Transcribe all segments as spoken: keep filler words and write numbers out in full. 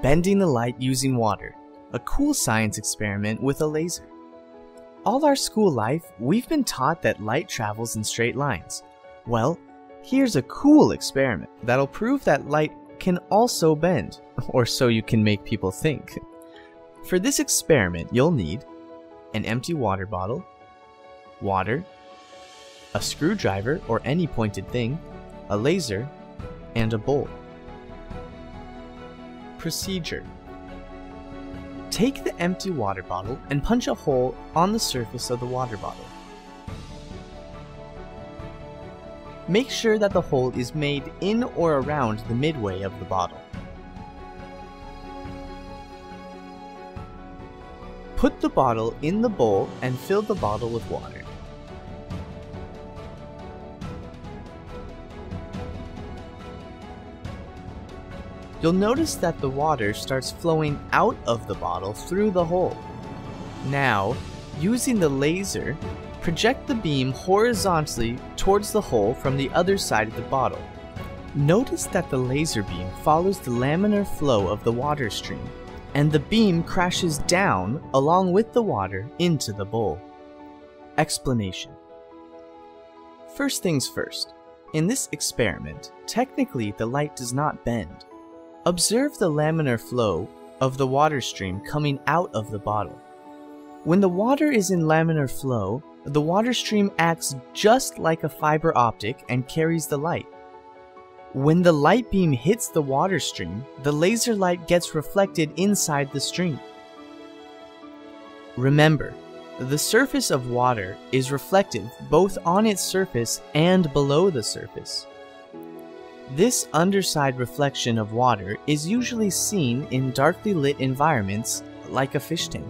bending the light using water, a cool science experiment with a laser. All our school life, we've been taught that light travels in straight lines. Well, here's a cool experiment that'll prove that light can also bend, or so you can make people think. For this experiment, you'll need an empty water bottle, water, a screwdriver or any pointed thing, a laser, and a bowl. Procedure. Take the empty water bottle and punch a hole on the surface of the water bottle. Make sure that the hole is made in or around the midway of the bottle. Put the bottle in the bowl and fill the bottle with water. You'll notice that the water starts flowing out of the bottle through the hole. Now, using the laser, project the beam horizontally towards the hole from the other side of the bottle. Notice that the laser beam follows the laminar flow of the water stream, and the beam crashes down along with the water into the bowl. Explanation. First things first. In this experiment, technically the light does not bend. Observe the laminar flow of the water stream coming out of the bottle. When the water is in laminar flow, the water stream acts just like a fiber optic and carries the light. When the light beam hits the water stream, the laser light gets reflected inside the stream. Remember, the surface of water is reflective both on its surface and below the surface. This underside reflection of water is usually seen in darkly lit environments like a fish tank.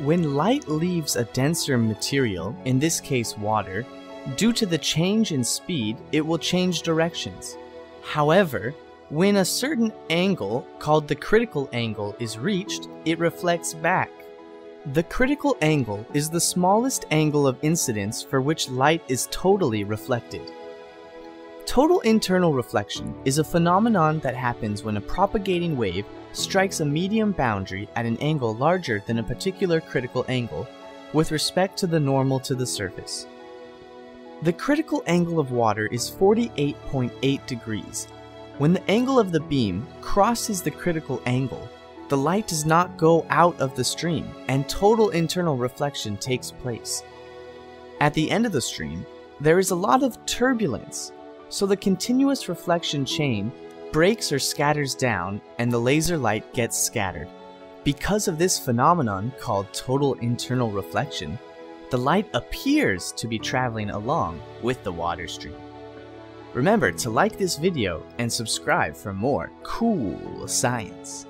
When light leaves a denser material, in this case water, due to the change in speed, it will change directions. However, when a certain angle, called the critical angle, is reached, it reflects back. The critical angle is the smallest angle of incidence for which light is totally reflected. Total internal reflection is a phenomenon that happens when a propagating wave strikes a medium boundary at an angle larger than a particular critical angle with respect to the normal to the surface. The critical angle of water is forty-eight point eight degrees. When the angle of the beam crosses the critical angle, the light does not go out of the stream and total internal reflection takes place. At the end of the stream, there is a lot of turbulence, so the continuous reflection chain breaks or scatters down and the laser light gets scattered. Because of this phenomenon called total internal reflection, the light appears to be traveling along with the water stream. Remember to like this video and subscribe for more cool science.